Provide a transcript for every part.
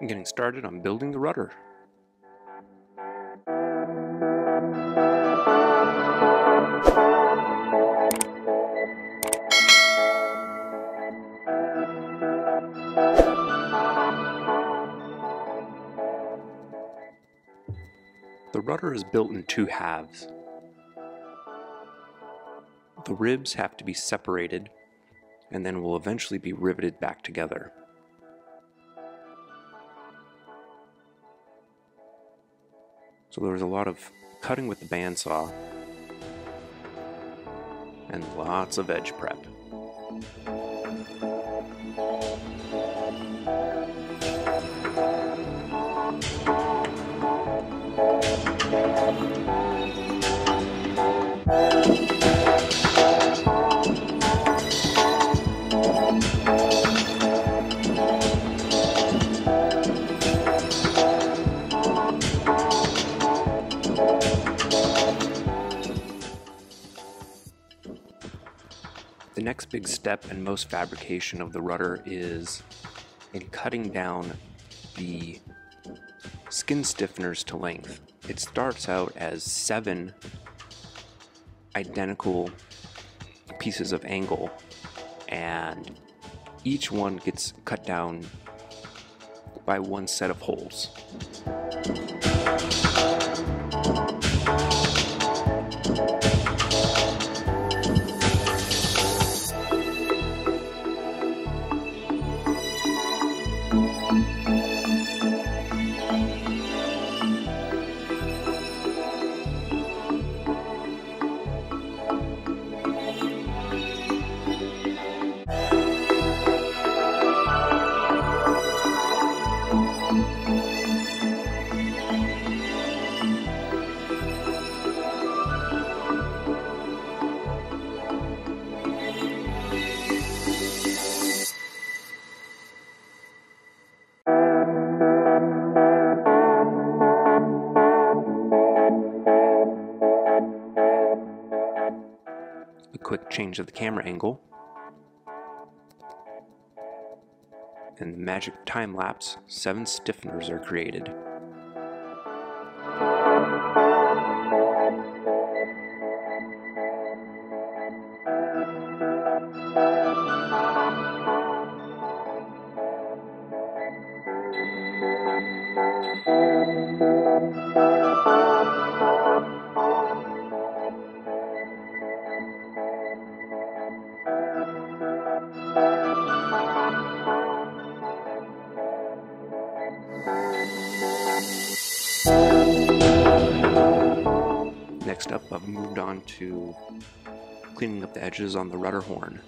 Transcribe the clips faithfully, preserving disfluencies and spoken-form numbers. and getting started on building the rudder. The rudder is built in two halves. The ribs have to be separated and then will eventually be riveted back together. So there was a lot of cutting with the bandsaw and lots of edge prep. The next big step in most fabrication of the rudder is in cutting down the skin stiffeners to length. It starts out as seven identical pieces of angle, and each one gets cut down by one set of holes. Quick change of the camera angle, and the magic time lapse, seven stiffeners are created. Next up, I've moved on to cleaning up the edges on the rudder horn.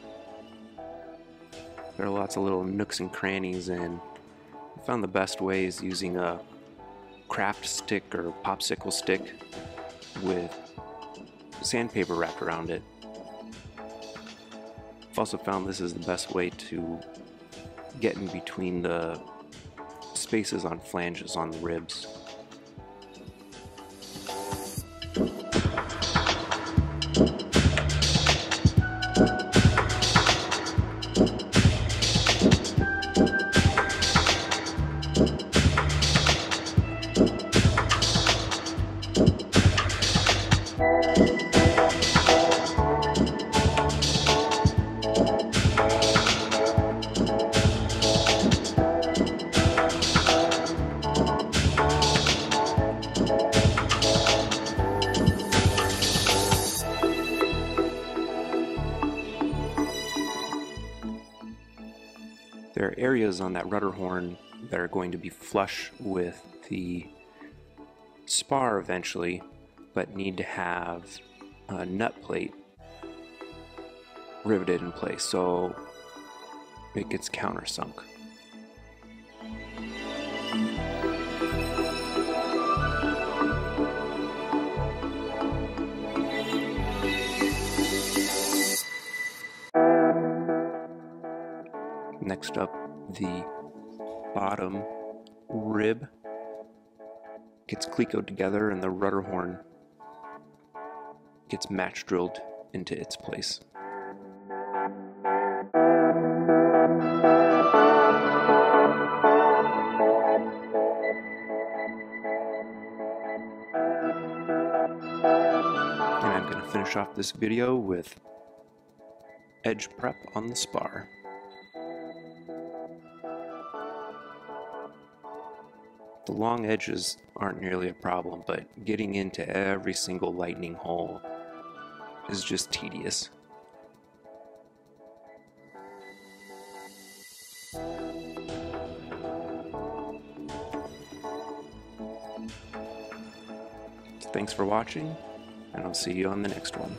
There are lots of little nooks and crannies, and I found the best way is using a craft stick or popsicle stick with sandpaper wrapped around it. I've also found this is the best way to get in between the spaces on flanges on the ribs. There are areas on that rudder horn that are going to be flush with the spar eventually, but need to have a nut plate riveted in place so it gets countersunk. Next up, the bottom rib gets clecoed together and the rudder horn gets match drilled into its place. finish off this video with edge prep on the spar. The long edges aren't nearly a problem, but getting into every single lightning hole is just tedious. Thanks for watching, and I'll see you on the next one.